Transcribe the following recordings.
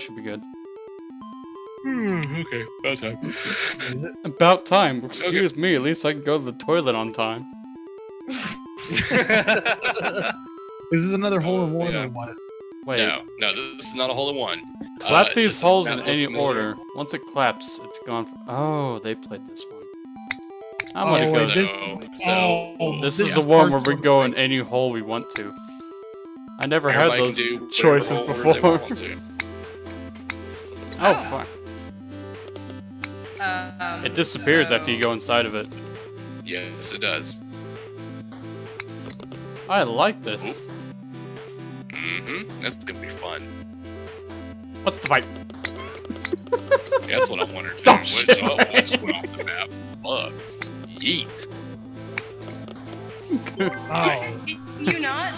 that should be good. Okay, about time. Is it? About time. Excuse me, at least I can go to the toilet on time. This is another hole-in-one or what? Wait. No, this is not a hole-in-one. Clap these holes in any order. Once it claps, it's gone. Oh, they played this one. I'm gonna go. This is the one where we go in any hole we want to. I never had those choices before. Oh, fuck. It disappears after you go inside of it. Yes, it does. I like this. Mm-hmm. That's gonna be fun. What's the fight? Yeah, that's what I wanted to do. I just went off the map. Fuck. Yeet. Oh. You not?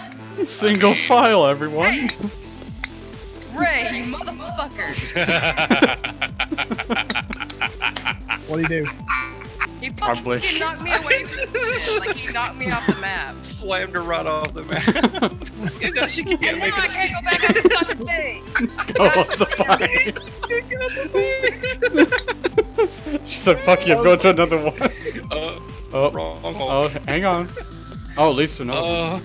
Single file, everyone. Ray, you motherfucker. What'd he do? He fucking knocked me away from this. Like, he knocked me off the map. Slammed her right off the map. You know she can't make it. I can't go back on the fucking thing. Go off the pipe. She said, fuck you, I'm going to another one. Oh, hang on. Oh, at least another one.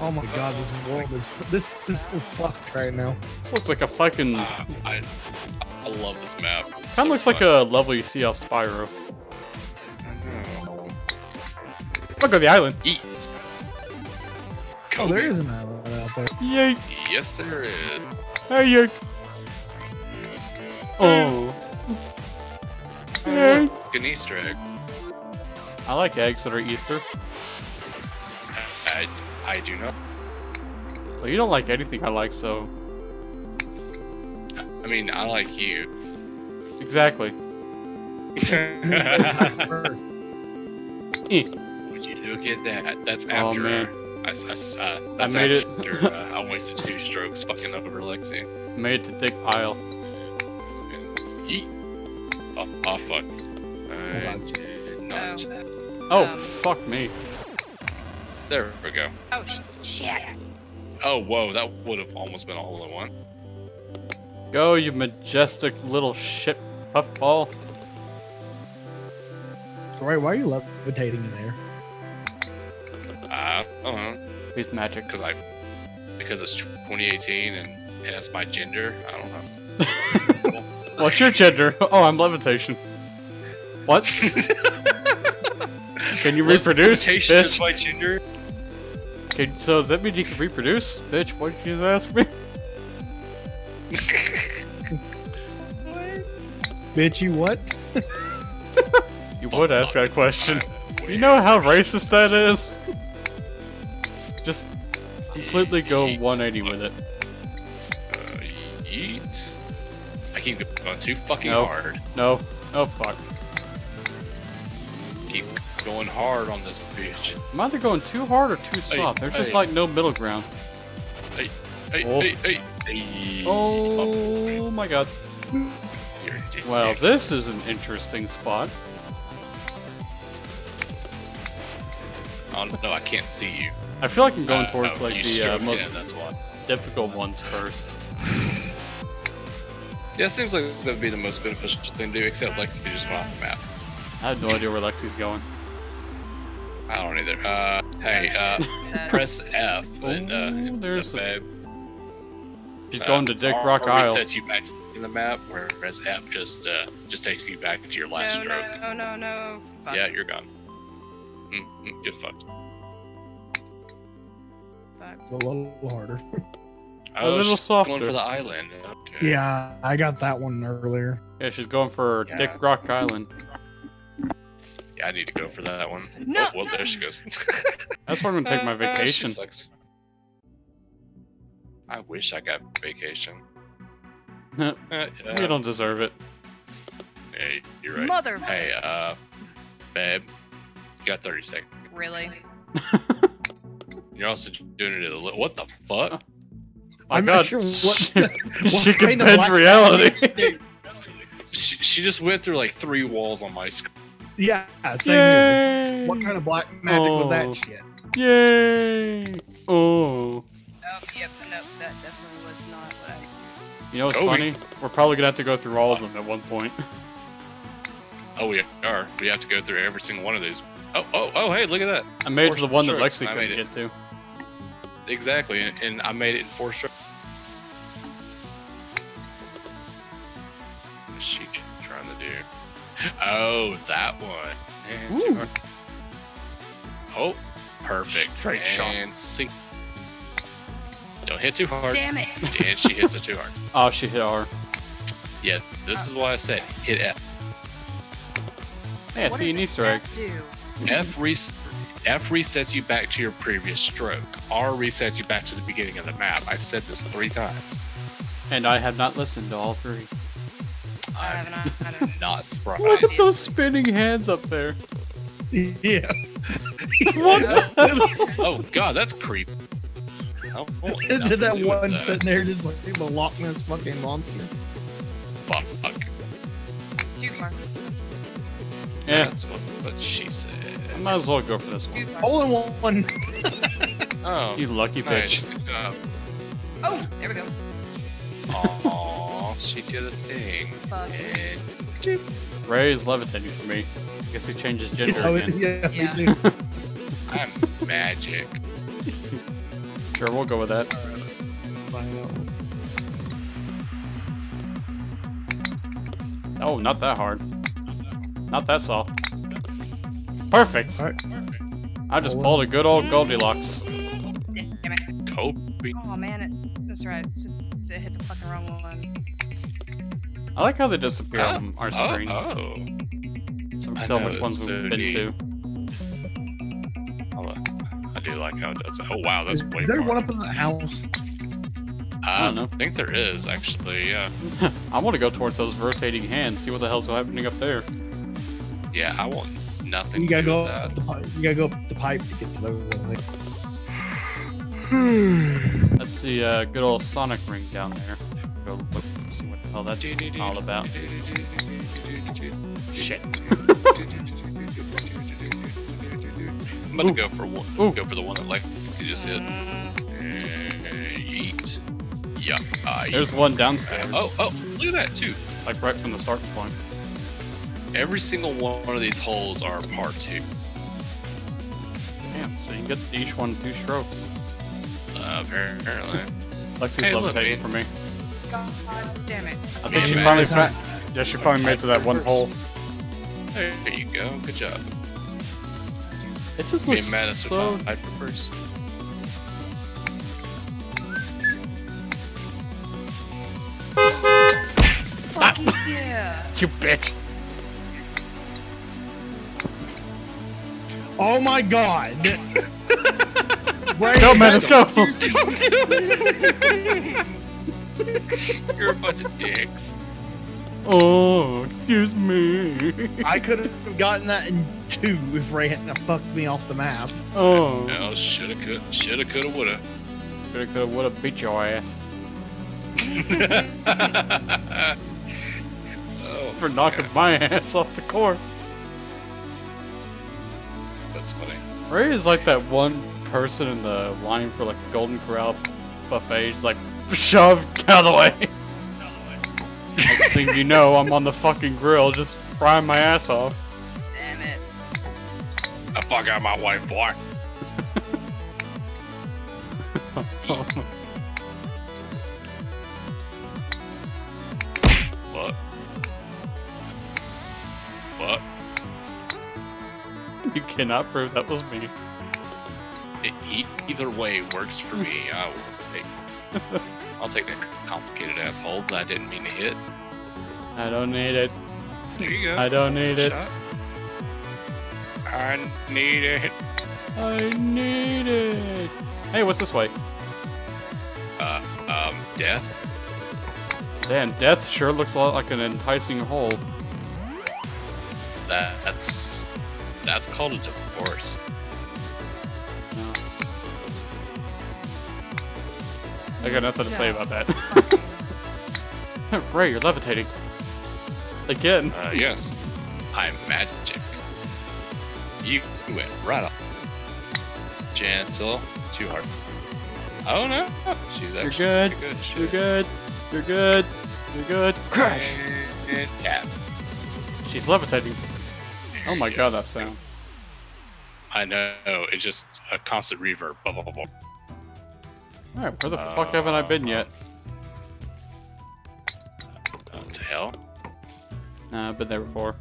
Oh my god, this world is this is fucked right now. This looks like a fucking. I love this map. Kind of so looks fun. Like a level you see off Spyro. Look at the island. Yeet. Oh, there is an island out there. Yay. Yes, there is. Hey, yay. Oh. Yay. An Easter egg. I like eggs that are Easter. I do not. Well, you don't like anything I like, so... I mean, I like you. Exactly. Would you look at that? That's after... Oh, man. That's I made after, it. I wasted 2 strokes fucking over Lexi. Made it to Dick Isle. Yeet. Oh, fuck. I did not. Oh, fuck me. There we go. Oh, shit. Oh, whoa, that would have almost been a hole-in-one. Go, you majestic little shit puffball. Roy, why are you levitating in there? I don't know. He's magic. Because it's 2018 and that's my gender. I don't know. What's your gender? Oh, I'm levitation. What? Can you reproduce, bitch? Is my gender. Okay, so does that mean you can reproduce? Bitch, why did you ask me? What? Bitch, you what? You would ask that question. You know how racist that is? Just completely go 180 with it. Yeet. I keep going too fucking hard. No. Oh, fuck. Keep going hard on this bitch. I'm either going too hard or too soft. There's just like no middle ground. Oh my god. Well, this is an interesting spot. Oh no, I can't see you. I feel like I'm going towards like the most difficult ones first. Yeah, it seems like that would be the most beneficial thing to do, except Lexi just went off the map. I have no idea where Lexi's going. I don't either. Hey, press F. And, there's a... She's going to Dick Rock Isle. Resets you back in the map, where press F just takes you back to your last stroke. No. Fuck. Yeah, you're gone. You're fucked. Fuck. A little harder. A little softer. Going for the island. Okay. Yeah, I got that one earlier. Yeah, she's going for Dick Rock Island. I need to go for that one. No, well, there she goes. That's where I'm gonna take my vacation. I wish I got vacation. You don't deserve it. Hey, you're right. Mother. Hey, babe, you got 30 seconds. Really? You're also doing it. What the fuck? My I'm God. Not sure what she can bend reality. She just went through like 3 walls on my screen. Yeah, same here. What kind of black magic was that shit? Yay! Oh. Oh, yep, no, that definitely was not black. You know what's funny? We're probably gonna have to go through all of them at one point. Oh, we are. We have to go through every single one of these. Oh, hey, look at that. I made the one that Lexi couldn't get to. Exactly, and I made it in 4 strokes. What's she trying to do? Oh, that one. And oh, perfect. Straight shot. And sink. Don't hit too hard. Damn it. And she hits it too hard. Oh, she hit R. Yeah, this is why I said hit F. Yeah, see an Easter egg. F resets you back to your previous stroke. R resets you back to the beginning of the map. I've said this 3 times. And I have not listened to all 3. I'm not surprised. Look at those spinning hands up there. Yeah. What? Oh, God, that's creepy. Oh, did that one sitting there just like the Loch Ness fucking monster? Fuck. Yeah. That's what she said. I might as well go for this one. Hole in one. Oh, you lucky bitch. Nice. Oh, there we go. Aww, she did a thing. And... Ray is levitating for me. I guess he changes gender again. Yeah, me too. I'm magic. Sure, we'll go with that. Right. Oh, not that hard. Not that soft. Perfect. Right. I just pulled a good old Goldilocks. Damn it. Kobe. Oh man, that's right. It hit the fucking wrong one. I like how they disappear on our screens. So we can tell which ones we've been to. I do like how it does that. Oh wow, that's way Is there one up in the house? I don't know. I think there is actually. Yeah. I want to go towards those rotating hands. See what the hell's happening up there. Yeah, I want nothing. You gotta go. You gotta go up the pipe to get to those. Let's see, good old Sonic ring down there. Go look and see what the hell that's all about. Shit. I'm about to go for one. Go for the one that Lexi just hit. Yeet. Yeah. There's one downstairs. Oh, look at that too. Like right from the starting point. Every single one of these holes are part 2. Damn, so you can get each one 2 strokes. Apparently. Lexi's levitating for me. God damn it. I think she finally made it to that one hole. There you go, good job. It just looks so... Fucking yeah. You bitch. Oh my God! Ray, go, man, let's go! Don't do it! You're a bunch of dicks. Oh, excuse me. I could have gotten that in 2 if Ray hadn't fucked me off the map. Oh. No, shoulda, coulda, woulda. Shoulda, coulda, woulda, beat your ass. For knocking my ass off the course. That's funny. Ray is like that one person in the line for like the Golden Corral buffet. He's like, shove, get out of the way. Next thing you know, I'm on the fucking grill, just frying my ass off. Damn it! The fuck out of my way, boy. What? You cannot prove that was me. Either way works for me. I'll take that complicated asshole that I didn't mean to hit. I don't need it. There you go. I don't need it. I need it. I need it. Hey, what's this way? Death? Damn, death sure looks a lot like an enticing hole. That's called a divorce. I got nothing to say about that. Ray, you're levitating. Again. Yes. I'm magic. You went right off. Gentle. Too hard. Oh no. She's actually good. You're good. You're good. You're good. Crash! And tap. She's levitating. Oh my god, that sound. I know. It's just a constant reverb. Blah, blah, blah, blah. Alright, where the fuck haven't I been yet? What the hell? Nah, I've been there before.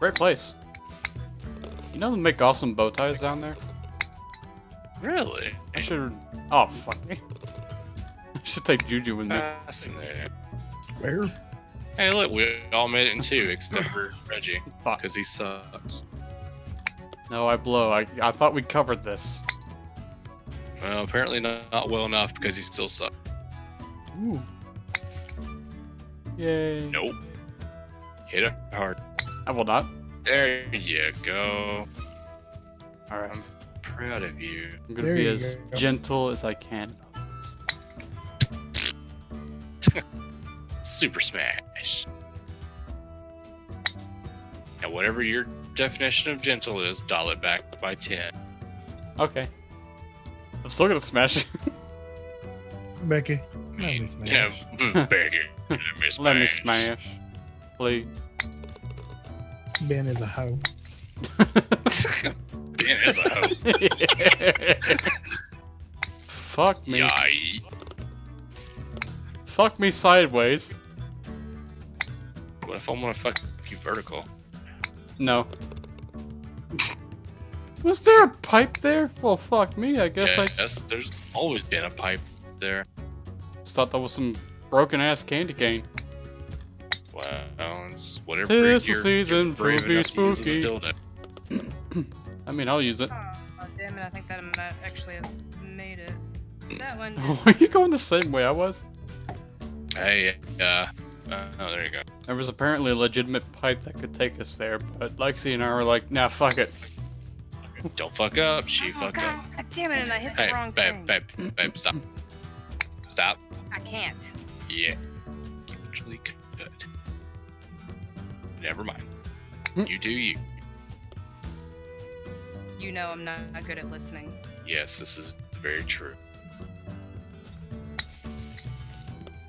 Great place. You know they make awesome bow ties down there? Really? I should... Oh, fuck me. I should take Juju with me. Where? Hey, look, we all made it in two, except for Reggie. Fuck. Because he sucks. No, I blow. I thought we covered this. Well, apparently not well enough, because he still sucks. Ooh. Yay. Nope. Hit it hard. I will not. There you go. Alright. I'm proud of you. I'm gonna be as gentle as I can. Super Smash. Now, whatever your definition of gentle is, dial it back by 10. Okay. I'm still gonna smash you. Becky. Let me smash. Yeah, Becky. Let me smash. Please. Ben is a hoe. Ben is a hoe. Yeah. Fuck me. Yikes. Fuck me sideways. What if I want to fuck you vertical? No. Was there a pipe there? Well, fuck me. I guess yeah, I just... There's always been a pipe there. Just thought that was some broken-ass candy cane. Wow, it's whatever. Tis the season for be spooky. I mean, I'll use it. Oh, damn it! I think that I might actually have made it. That one. Were you going the same way I was? Hey, oh, there you go. There was apparently a legitimate pipe that could take us there, but Lexi and I were like, "Nah, fuck it." Don't fuck up. She fucked up. God damn it! And I hit the wrong thing. Babe, stop. Stop. I can't. Yeah. You actually could. Never mind. You do you. You know I'm not good at listening. Yes, this is very true.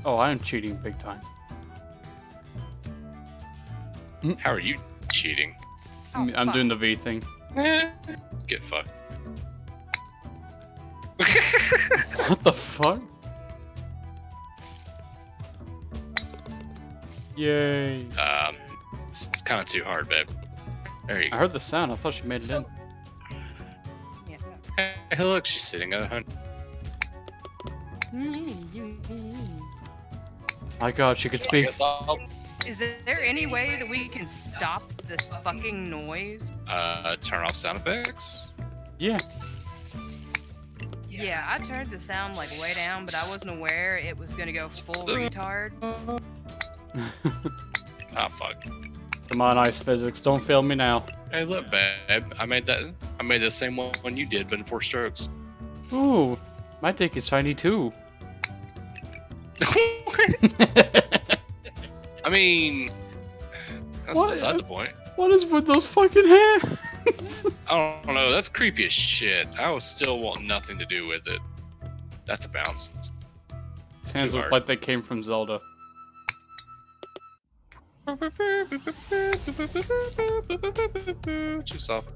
Oh, I am cheating big time. How are you cheating? Oh, I'm doing the V thing. Get fucked. What the fuck? Yay. It's kind of too hard, babe. There you go. I heard the sound. I thought she made it in. Yeah. Hey, look, she's sitting at 100. My God, she could speak. Is there any way that we can stop this fucking noise? Turn off sound effects? Yeah. Yeah, I turned the sound like way down, but I wasn't aware it was gonna go full retard. Ah, fuck. Come on, ice physics, don't fail me now. Hey, look, babe, I made the same one you did, but in 4 strokes. Ooh, my dick is shiny too. I mean, that's beside the point. What is with those fucking hands? I don't know, that's creepy as shit. I still want nothing to do with it. That's a bounce. His hands look like they came from Zelda. Too soft.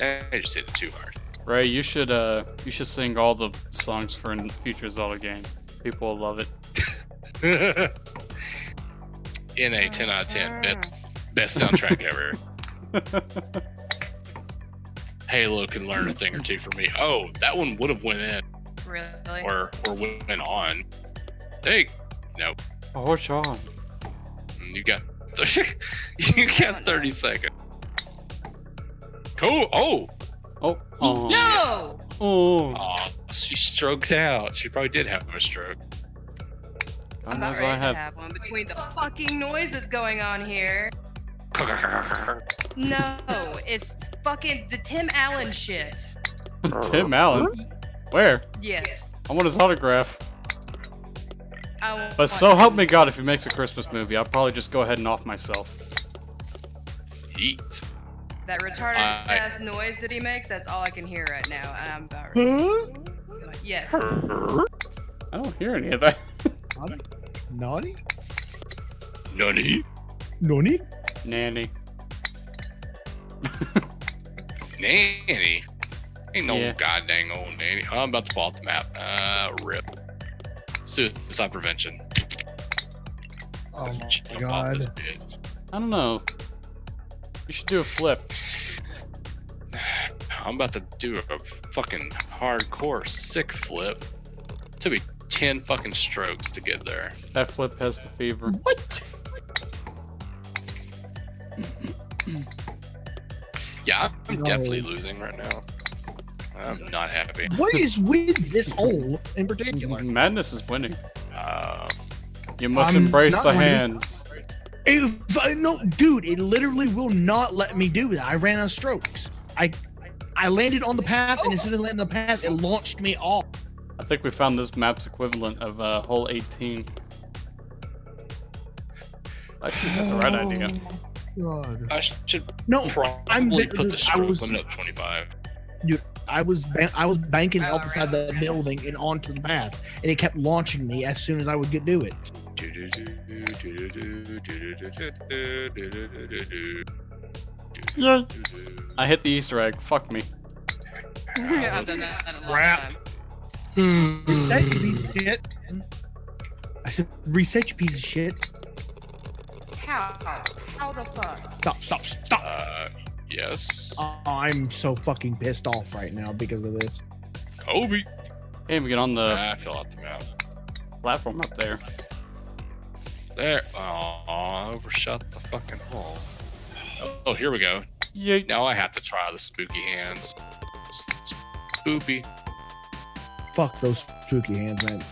I just hit it too hard. Ray, you should sing all the songs for a future Zelda game. People will love it. In a 10 out of 10, best soundtrack ever. Halo can learn a thing or two from me. Oh, that one would have went in. Really? Or went on. Hey. Nope. Oh, Sean. You got 30, you got 30 seconds. Cool. Oh. Oh. Oh. No. Oh. Oh. She stroked out. She probably did have a stroke. I'm not ready to have one between the fucking noise that's going on here. No, it's fucking the Tim Allen shit. Tim Allen? Where? Yes. I want his autograph. But so help me God, if he makes a Christmas movie, I'll probably just go ahead and off myself. Eat. That retarded ass noise that he makes, that's all I can hear right now. And I'm about ready. Yes. I don't hear any of that. Nani? Nani? Nani? Nanny. Nanny? Ain't no goddamn old nanny. I'm about to fall off the map. Rip. Suicide prevention. Oh my god. I don't know. You should do a flip. I'm about to do a fucking hardcore sick flip. It took me 10 fucking strokes to get there. That flip has the fever. What? Yeah, I'm definitely losing right now. I'm not happy. What is with this hole in particular? Madness is winning. You must embrace the hands. No, dude, it literally will not let me do that. I ran out of strokes. I landed on the path, and instead of landing on the path, it launched me off. I think we found this map's equivalent of hole 18. Lexi's got the right idea. God. I should probably put the stroke limit up 25. Dude, I was banking out the side of the building and onto the path, and it kept launching me as soon as I would do it. Yeah. I hit the Easter egg. Fuck me. Yeah, I've done that in a long time. Reset, you piece of shit. I said, reset, you piece of shit. How? How the fuck? Stop! Stop! Stop! Yes. I'm so fucking pissed off right now because of this. Kobe. Hey, we get on the. I fell off the map. Platform up there. There. Oh, overshot the fucking hole. Oh, here we go. Yeah. Now I have to try the spooky hands. Spooky. Fuck those spooky hands, man.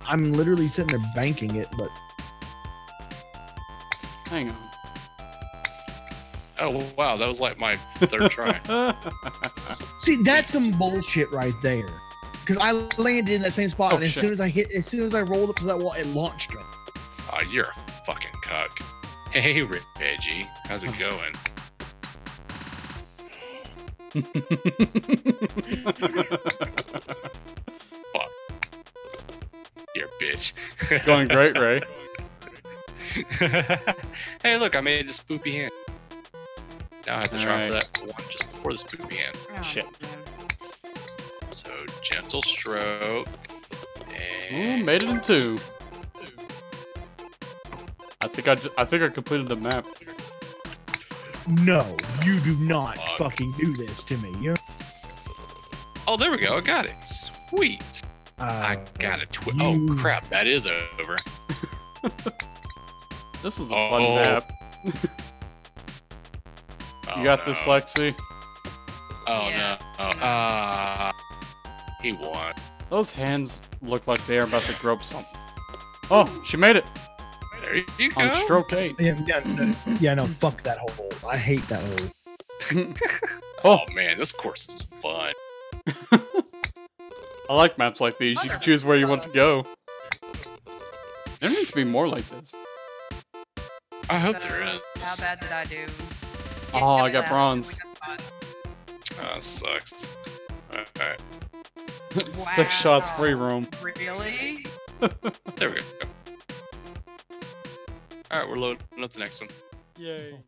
I'm literally sitting there banking it, but. Hang on. Oh wow, that was like my third try. See, that's some bullshit right there. Because I landed in that same spot, and as soon as I rolled up to that wall, it launched me. Oh, you're a fucking cuck. Hey, Reggie, how's it going? Fuck. You're a bitch. It's going great, Ray. Hey, look, I made this spoopy hand. Now I have to try for that one just before the spoopy hand. Oh, shit. So, gentle stroke. And... Ooh, made it in two. I think I completed the map. No, you do not fucking do this to me. You're... Oh, there we go. I got it. Sweet. I got a twist. Oh, crap. That is over. This is a fun map. You got this, Lexi? Oh, yeah. No. He won. Those hands look like they are about to grope something. Oh, she made it. There you go. On stroke 8. Yeah, no, fuck that hole. I hate that hole. Oh, man, this course is fun. I like maps like these. You can choose where you want to go. There needs to be more like this. I hope there is. How bad did I do? Oh, I got bronze. Oh, sucks. Alright. Wow. 6 shots, free roam. Really? There we go. Alright, we're loading up the next one. Yay.